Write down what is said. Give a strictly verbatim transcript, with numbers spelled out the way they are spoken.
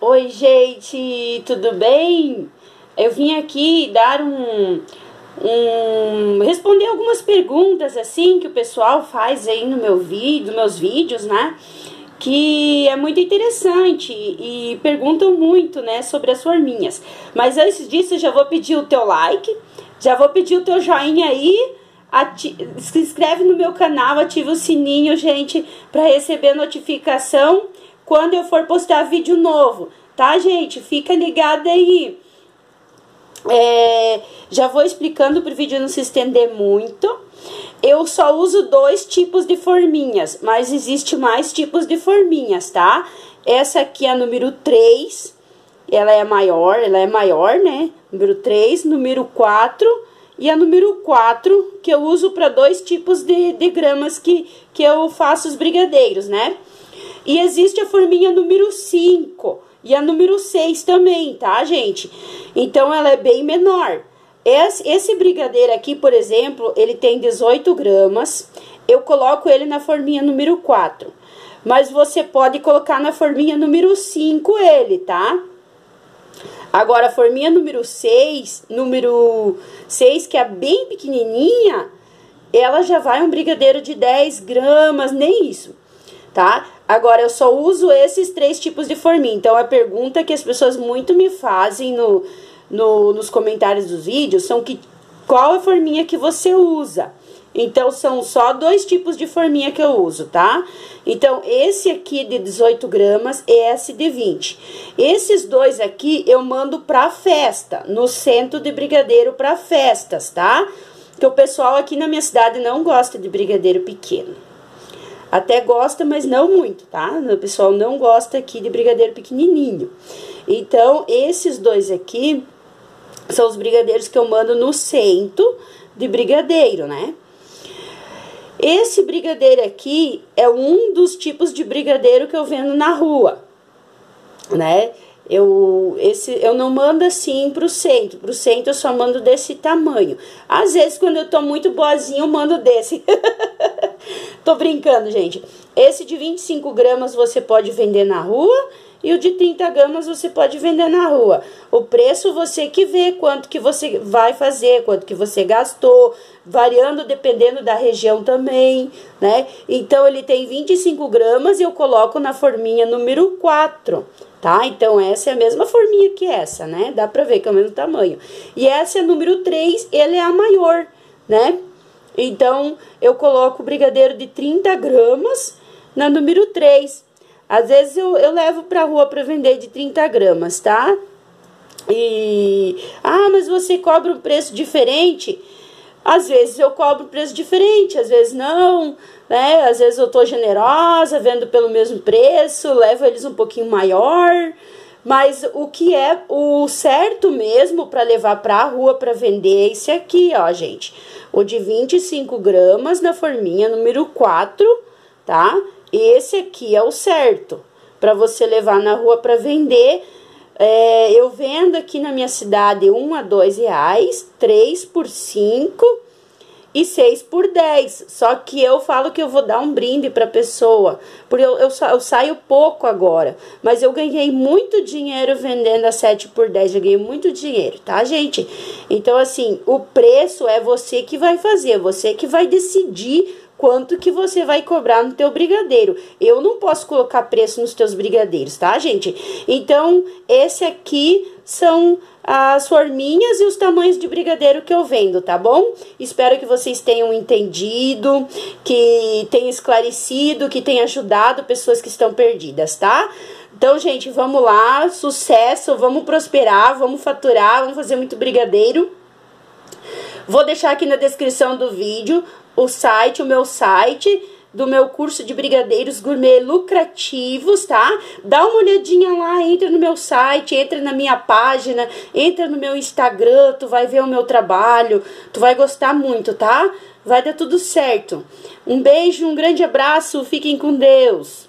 Oi, gente, tudo bem? Eu vim aqui dar um, um... responder algumas perguntas, assim, que o pessoal faz aí no meu vídeo, meus vídeos, né? Que é muito interessante e perguntam muito, né, sobre as forminhas. Mas antes disso, eu já vou pedir o teu like, já vou pedir o teu joinha aí, ati... se inscreve no meu canal, ativa o sininho, gente, para receber notificação quando eu for postar vídeo novo, tá, gente? Fica ligada aí. É, já vou explicando para o vídeo não se estender muito. Eu só uso dois tipos de forminhas, mas existe mais tipos de forminhas, tá? Essa aqui é a número três, ela é maior, ela é maior, né? Número três, número quatro e a número quatro, que eu uso para dois tipos de, de gramas que, que eu faço os brigadeiros, né? E existe a forminha número cinco e a número seis também, tá, gente? Então, ela é bem menor. Esse, esse brigadeiro aqui, por exemplo, ele tem dezoito gramas. Eu coloco ele na forminha número quatro. Mas você pode colocar na forminha número cinco ele, tá? Agora, a forminha número seis, número seis, que é bem pequenininha, ela já vai um brigadeiro de dez gramas, nem isso, tá? Agora, eu só uso esses três tipos de forminha. Então, a pergunta que as pessoas muito me fazem no, no, nos comentários dos vídeos são que qual a forminha que você usa. Então, são só dois tipos de forminha que eu uso, tá? Então, esse aqui de dezoito gramas e esse de vinte. Esses dois aqui eu mando pra festa, no centro de brigadeiro pra festas, tá? Porque o pessoal aqui na minha cidade não gosta de brigadeiro pequeno. Até gosta, mas não muito, tá? O pessoal não gosta aqui de brigadeiro pequenininho. Então, esses dois aqui são os brigadeiros que eu mando no centro de brigadeiro, né? Esse brigadeiro aqui é um dos tipos de brigadeiro que eu vendo na rua, né? Eu, esse, eu não mando assim pro centro. Pro centro eu só mando desse tamanho. Às vezes, quando eu tô muito boazinha, eu mando desse. Tô brincando, gente. Esse de vinte e cinco gramas você pode vender na rua e o de trinta gramas você pode vender na rua. O preço você que vê, quanto que você vai fazer, quanto que você gastou, variando dependendo da região também, né? Então, ele tem vinte e cinco gramas e eu coloco na forminha número quatro, tá? Então, essa é a mesma forminha que essa, né? Dá pra ver que é o mesmo tamanho. E essa é a número três, ele é a maior, né? Então, eu coloco o brigadeiro de trinta gramas na número três. Às vezes, eu, eu levo pra rua pra vender de trinta gramas, tá? E... ah, mas você cobra um preço diferente? Às vezes, eu cobro um preço diferente, às vezes não, né? Às vezes, eu tô generosa, vendo pelo mesmo preço, levo eles um pouquinho maior... Mas o que é o certo mesmo para levar para a rua para vender é esse aqui, ó, gente. O de vinte e cinco gramas na forminha número quatro, tá? Esse aqui é o certo para você levar na rua para vender. É, eu vendo aqui na minha cidade um a dois reais, três por cinco e seis por dez. Só que eu falo que eu vou dar um brinde pra pessoa, porque eu, eu, eu saio pouco agora, mas eu ganhei muito dinheiro vendendo a sete por dez, eu ganhei muito dinheiro, tá, gente? Então, assim, o preço é você que vai fazer, você que vai decidir quanto que você vai cobrar no teu brigadeiro. Eu não posso colocar preço nos teus brigadeiros, tá, gente? Então, esse aqui são as forminhas e os tamanhos de brigadeiro que eu vendo, tá bom? Espero que vocês tenham entendido, que tenham esclarecido, que tenha ajudado pessoas que estão perdidas, tá? Então, gente, vamos lá, sucesso, vamos prosperar, vamos faturar, vamos fazer muito brigadeiro. Vou deixar aqui na descrição do vídeo o site, o meu site do meu curso de brigadeiros gourmet lucrativos, tá? Dá uma olhadinha lá, entra no meu site, entra na minha página, entra no meu Instagram, tu vai ver o meu trabalho, tu vai gostar muito, tá? Vai dar tudo certo. Um beijo, um grande abraço, fiquem com Deus.